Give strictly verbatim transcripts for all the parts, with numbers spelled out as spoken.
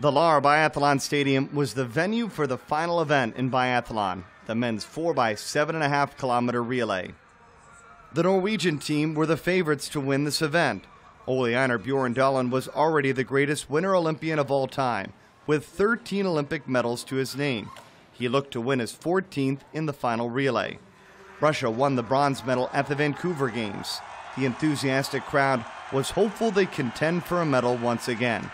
The Laura Biathlon Stadium was the venue for the final event in biathlon, the men's four by seven point five kilometer relay. The Norwegian team were the favorites to win this event. Ole Einar Bjørndalen was already the greatest winter Olympian of all time, with thirteen Olympic medals to his name. He looked to win his fourteenth in the final relay. Russia won the bronze medal at the Vancouver Games. The enthusiastic crowd was hopeful they'd contend for a medal once again.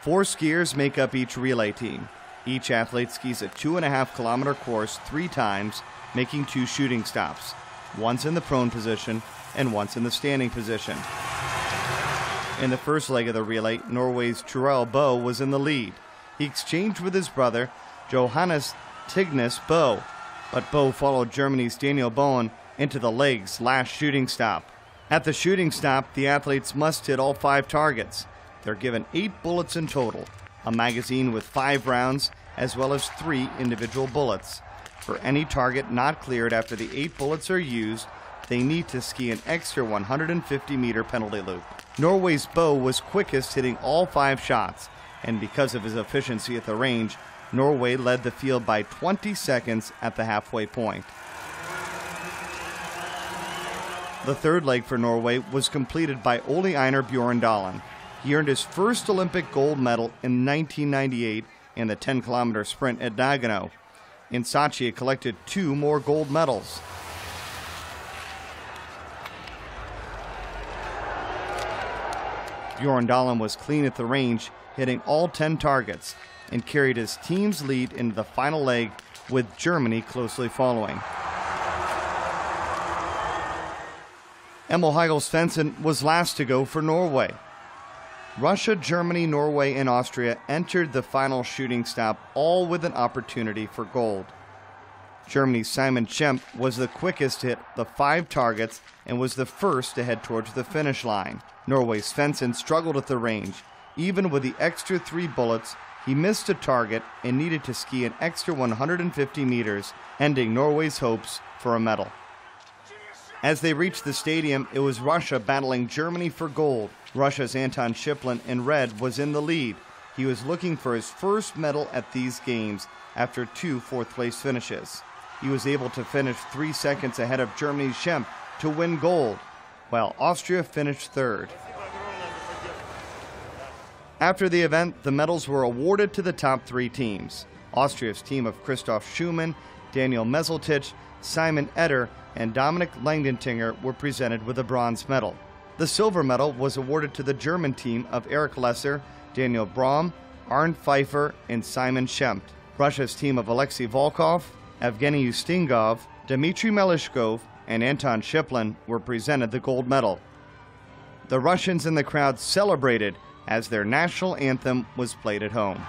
Four skiers make up each relay team. Each athlete skis a two and a half kilometer course three times, making two shooting stops, once in the prone position and once in the standing position. In the first leg of the relay, Norway's Truls Bø was in the lead. He exchanged with his brother, Johannes Thingnes Bø, but Bø followed Germany's Daniel Bowen into the legs' last shooting stop. At the shooting stop, the athletes must hit all five targets. They're given eight bullets in total, a magazine with five rounds, as well as three individual bullets. For any target not cleared after the eight bullets are used, they need to ski an extra one hundred fifty meter penalty loop. Norway's Bø was quickest, hitting all five shots, and because of his efficiency at the range, Norway led the field by twenty seconds at the halfway point. The third leg for Norway was completed by Ole Einar Bjørndalen. He earned his first Olympic gold medal in nineteen ninety-eight in the ten kilometer sprint at Nagano. In Sochi, he collected two more gold medals. Bjørndalen was clean at the range, hitting all ten targets, and carried his team's lead into the final leg, with Germany closely following. Emil Hegle Svendsen was last to go for Norway. Russia, Germany, Norway, and Austria entered the final shooting stop, all with an opportunity for gold. Germany's Simon Schempp was the quickest to hit the five targets and was the first to head towards the finish line. Norway's Svensson struggled at the range. Even with the extra three bullets, he missed a target and needed to ski an extra one hundred fifty meters, ending Norway's hopes for a medal. As they reached the stadium, it was Russia battling Germany for gold. Russia's Anton Shipulin in red was in the lead. He was looking for his first medal at these games after two fourth-place finishes. He was able to finish three seconds ahead of Germany's Schempp to win gold, while Austria finished third. After the event, the medals were awarded to the top three teams. Austria's team of Christoph Schumann, Daniel Meseltich, Simon Eder, and Dominic Langdentinger were presented with a bronze medal. The silver medal was awarded to the German team of Eric Lesser, Daniel Braum, Arne Pfeiffer, and Simon Schempp. Russia's team of Alexei Volkov, Evgeny Ustingov, Dmitry Melishkov, and Anton Shipulin were presented the gold medal. The Russians in the crowd celebrated as their national anthem was played at home.